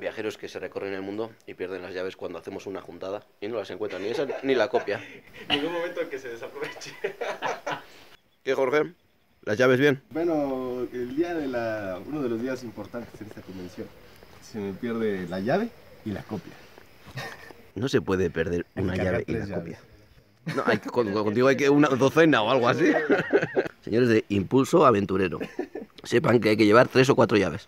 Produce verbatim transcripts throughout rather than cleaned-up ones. viajeros que se recorren el mundo y pierden las llaves cuando hacemos una juntada y no las encuentran, ni esa ni la copia. Ningún momento en que se desaproveche. ¿Qué, Jorge? ¿Las llaves bien? Bueno, el día de la, uno de los días importantes en esta convención, se me pierde la llave y la copia. No se puede perder una llave y la llaves. copia. No, hay, contigo hay que una docena o algo así. Señores de Impulso Aventurero, sepan que hay que llevar tres o cuatro llaves.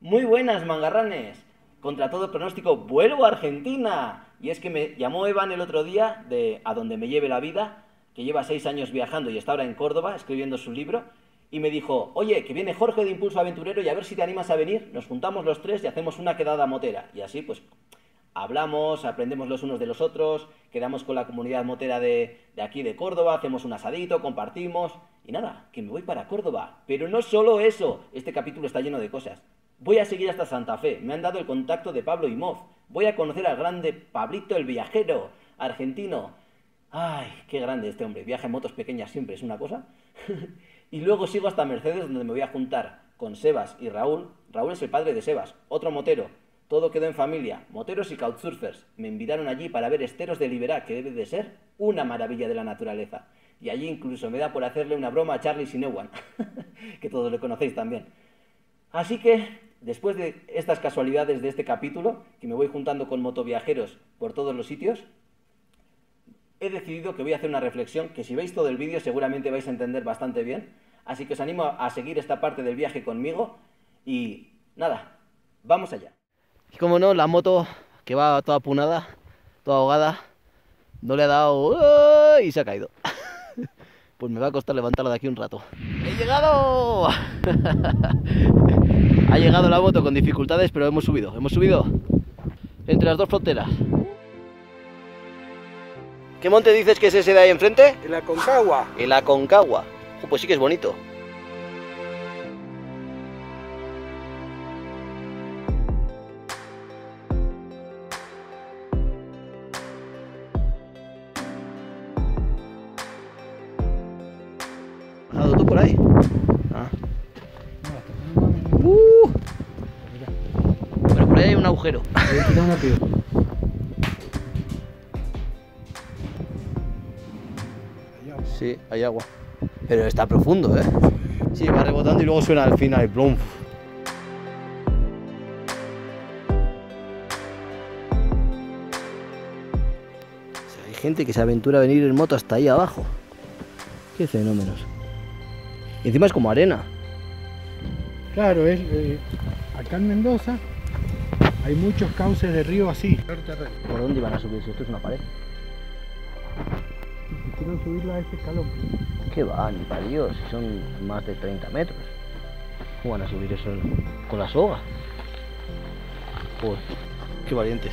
Muy buenas, mangarranes. Contra todo pronóstico, vuelvo a Argentina. Y es que me llamó Evan el otro día de A Donde Me Lleve La Vida, que lleva seis años viajando y está ahora en Córdoba escribiendo su libro, y me dijo, oye, que viene Jorge de Impulso Aventurero y a ver si te animas a venir, nos juntamos los tres y hacemos una quedada motera. Y así pues hablamos, aprendemos los unos de los otros, quedamos con la comunidad motera de, de aquí de Córdoba, hacemos un asadito, compartimos, y nada, que me voy para Córdoba. Pero no solo eso, este capítulo está lleno de cosas. Voy a seguir hasta Santa Fe, me han dado el contacto de Pablo Ihmoff. Voy a conocer al grande Pablito el Viajero, argentino. Ay, qué grande este hombre, viaja en motos pequeñas siempre, es una cosa. Y luego sigo hasta Mercedes, donde me voy a juntar con Sebas y Raúl. Raúl es el padre de Sebas, otro motero. Todo quedó en familia, moteros y couchsurfers. Me invitaron allí para ver Esteros del Iberá, que debe de ser una maravilla de la naturaleza. Y allí incluso me da por hacerle una broma a Charly Sinewan, que todos lo conocéis también. Así que, después de estas casualidades de este capítulo, que me voy juntando con motoviajeros por todos los sitios, he decidido que voy a hacer una reflexión que si veis todo el vídeo seguramente vais a entender bastante bien. Así que os animo a seguir esta parte del viaje conmigo y nada, vamos allá. Y como no, la moto que va toda punada, toda ahogada, no le ha dado y se ha caído. Pues me va a costar levantarla de aquí un rato. ¡He llegado! Ha llegado la moto con dificultades, pero hemos subido, hemos subido entre las dos fronteras. ¿Qué monte dices que es ese de ahí enfrente? El Aconcagua. El Aconcagua. Oh, pues sí que es bonito. ¿Has dado tú por ahí? Ah. Uh. Pero por ahí hay un agujero. Sí, hay agua. Pero está profundo, ¿eh? Sí, va rebotando y luego suena al final y plum. Hay gente que se aventura a venir en moto hasta ahí abajo. Qué fenómenos. Y encima es como arena. Claro, es, eh, acá en Mendoza hay muchos cauces de río así. ¿Por dónde van a subir si esto es una pared? Quiero subirla a este escalón. ¿Qué va? Ni para Dios, si son más de treinta metros. ¿Cómo van a subir eso con la soga? Joder, qué valientes.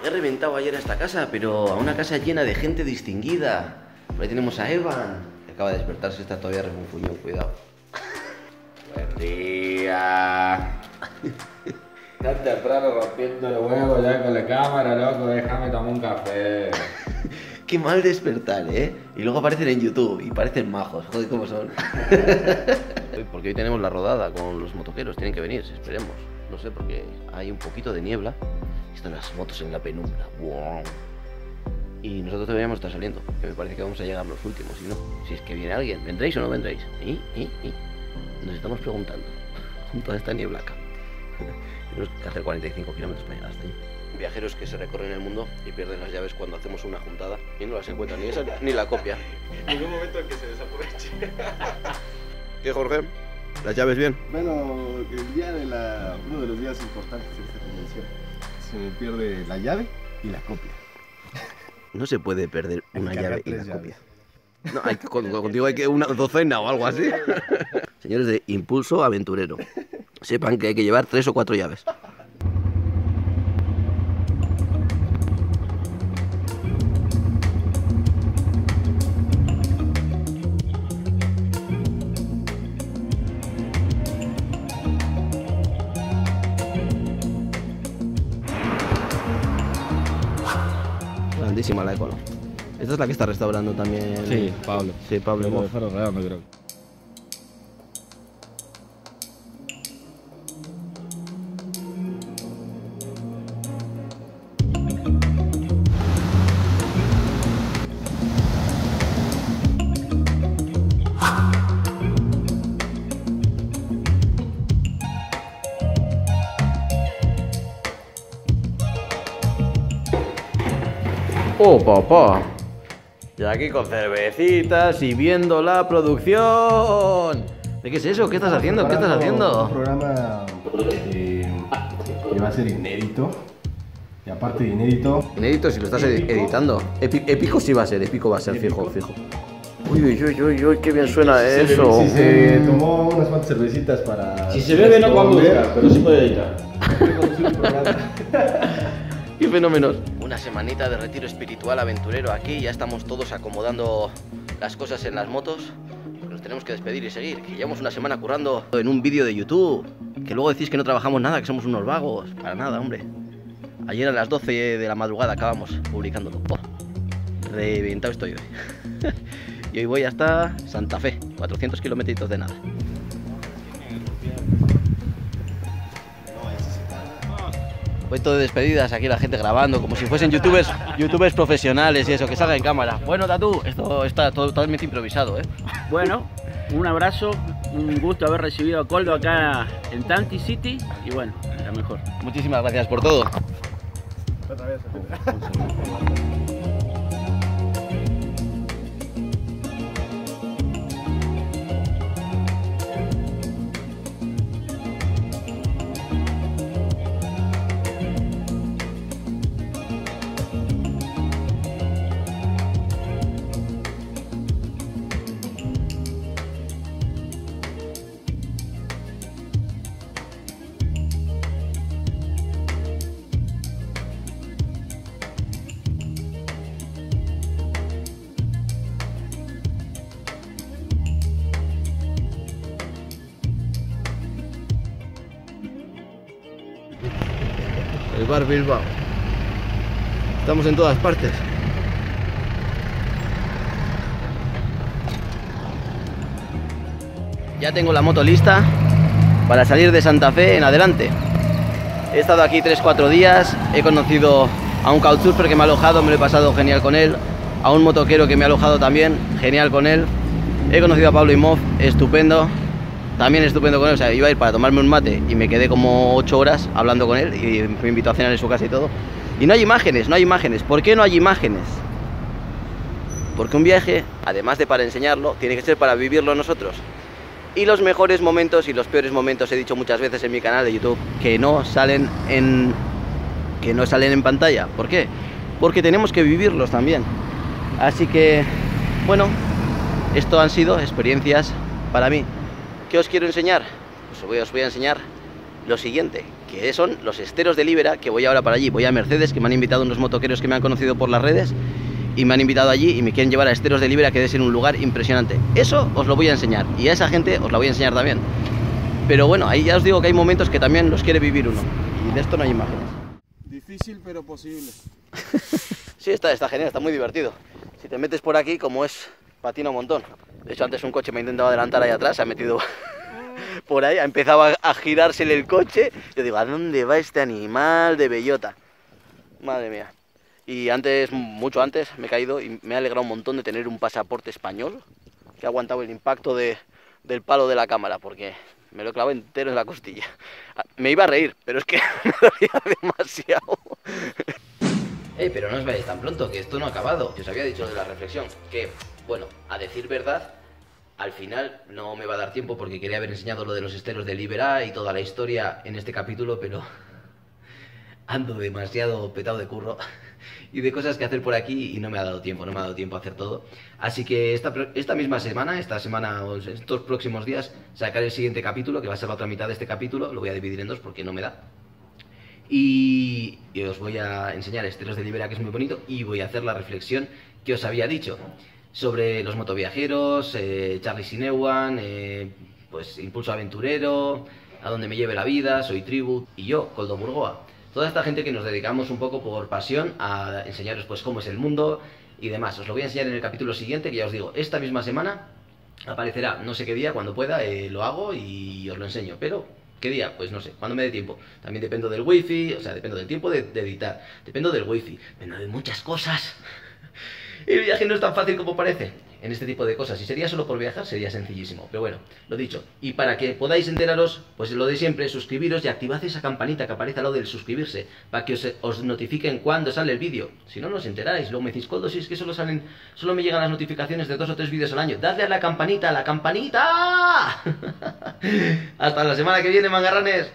Me he reventado ayer a esta casa, pero a una casa llena de gente distinguida. Por ahí tenemos a Evan, que acaba de despertarse, está todavía refunfuñón, cuidado. Buen día. Tan temprano rompiendo el huevo ya con la cámara, loco, déjame tomar un café. Qué mal despertar, ¿eh? Y luego aparecen en YouTube y parecen majos, joder, cómo son. Porque hoy tenemos la rodada con los motoqueros, tienen que venir, esperemos. No sé, porque hay un poquito de niebla. Están las motos en la penumbra. ¡Wow! Y nosotros deberíamos estar saliendo, que me parece que vamos a llegar los últimos, si no. Si es que viene alguien, ¿vendréis o no vendréis? ¿Y? ¿Y? ¿Y? Nos estamos preguntando, con toda esta niebla acá. Tenemos que hacer cuarenta y cinco kilómetros para llegar hasta allí. Viajeros que se recorren el mundo y pierden las llaves cuando hacemos una juntada y no las encuentran, ni esa ni la copia. Ningún momento en que se desaproveche. ¿Qué, Jorge? ¿Las llaves bien? Bueno, el día de la, uno de los días importantes de esta convención, se me pierde la llave y la copia. No se puede perder una llave y la llaves. copia. No, hay, contigo hay que una docena o algo así. Señores de Impulso Aventurero, sepan que hay que llevar tres o cuatro llaves. interesantísima la Ecolo. Esta es la que está restaurando también. Sí, Pablo. Sí, Pablo. Lo dejaron reando, creo. ¡Oh, papá! Y aquí con cervecitas y viendo la producción. ¿De qué es eso? ¿Qué estás haciendo? ¿Qué estás haciendo? Un programa eh, que va a ser inédito. Y aparte de inédito... Inédito si lo estás épico. editando. Epi, épico sí va a ser, épico va a ser, épico. fijo, fijo. Uy, uy, uy, uy, uy, qué bien suena si eso. Se, si se tomó unas cuantas cervecitas para... Si se bebe no conduzca, pero sí puede editar. ¡Qué fenómenos! Una semanita de retiro espiritual aventurero aquí, ya estamos todos acomodando las cosas en las motos. Nos tenemos que despedir y seguir, que llevamos una semana currando en un vídeo de YouTube. Que luego decís que no trabajamos nada, que somos unos vagos. Para nada, hombre. Ayer a las doce de la madrugada acabamos publicándolo. Oh, reventado estoy hoy. Y hoy voy hasta Santa Fé, cuatrocientos kilómetros de nada. Puesto de despedidas, aquí la gente grabando, como si fuesen youtubers, youtubers profesionales y eso, que salga en cámara. Bueno, Tatu, esto está totalmente improvisado, ¿eh? Bueno, un abrazo, un gusto haber recibido a Koldo acá en Tanti City y bueno, la mejor. Muchísimas gracias por todo. El bar Bilbao. Estamos en todas partes. Ya tengo la moto lista para salir de Santa Fé en adelante. He estado aquí tres cuatro días. He conocido a un couchsurfer que me ha alojado, me lo he pasado genial con él. A un motoquero que me ha alojado también, genial con él. He conocido a Pablo Ihmoff, estupendo. También estupendo con él, o sea, iba a ir para tomarme un mate y me quedé como ocho horas hablando con él y me invitó a cenar en su casa y todo. Y no hay imágenes, no hay imágenes. ¿Por qué no hay imágenes? Porque un viaje, además de para enseñarlo, tiene que ser para vivirlo nosotros. Y los mejores momentos y los peores momentos, he dicho muchas veces en mi canal de YouTube, que no salen en, que no salen en pantalla. ¿Por qué? Porque tenemos que vivirlos también. Así que, bueno, esto han sido experiencias para mí. ¿Qué os quiero enseñar? Pues os voy, os voy a enseñar lo siguiente, que son los esteros del Iberá, que voy ahora para allí. Voy a Mercedes, que me han invitado unos motoqueros que me han conocido por las redes y me han invitado allí y me quieren llevar a esteros del Iberá, que debe ser un lugar impresionante. Eso os lo voy a enseñar y a esa gente os la voy a enseñar también. Pero bueno, ahí ya os digo que hay momentos que también los quiere vivir uno y de esto no hay imágenes. Difícil pero posible. Sí, está, está genial, está muy divertido. Si te metes por aquí, como es... patina un montón. De hecho, antes un coche me intentaba adelantar ahí atrás, se ha metido por ahí, ha empezado a girársele el coche. Yo digo, ¿a dónde va este animal de bellota? Madre mía. Y antes, mucho antes, me he caído y me ha alegrado un montón de tener un pasaporte español que ha aguantado el impacto de, del palo de la cámara, porque me lo clavé entero en la costilla. Me iba a reír, pero es que me dolía demasiado. Hey, pero no os vayáis tan pronto, que esto no ha acabado. Yo os había dicho de la reflexión que, bueno, a decir verdad, al final no me va a dar tiempo porque quería haber enseñado lo de los esteros del Iberá y toda la historia en este capítulo, pero ando demasiado petado de curro y de cosas que hacer por aquí y no me ha dado tiempo, no me ha dado tiempo a hacer todo. Así que esta, esta misma semana, esta semana o estos próximos días, sacaré el siguiente capítulo, que va a ser la otra mitad de este capítulo. Lo voy a dividir en dos porque no me da. Y, y os voy a enseñar esteros de Iberá, que es muy bonito, y voy a hacer la reflexión que os había dicho sobre los motoviajeros, eh, Charly Sinewan, eh, pues Impulso Aventurero, A Donde Me Lleve La Vida, Soy Tribu y yo, Koldo Burgoa. toda esta gente que nos dedicamos un poco por pasión a enseñaros pues cómo es el mundo y demás. Os lo voy a enseñar en el capítulo siguiente, que ya os digo, esta misma semana aparecerá, no sé qué día, cuando pueda, eh, lo hago y os lo enseño, pero ¿qué día? Pues no sé, cuando me dé tiempo. También dependo del wifi, o sea, dependo del tiempo de, de editar, dependo del wifi, dependo de muchas cosas. El viaje no es tan fácil como parece en este tipo de cosas. Si sería solo por viajar, sería sencillísimo. Pero bueno, lo dicho. Y para que podáis enteraros, pues lo de siempre, suscribiros y activad esa campanita que aparece al lado del suscribirse, para que os, os notifiquen cuando sale el vídeo. Si no, no os enteráis. Luego me decís, Koldo, si es que solo salen, solo me llegan las notificaciones de dos o tres vídeos al año. ¡Dadle a la campanita, a la campanita! ¡Hasta la semana que viene, mangarranes!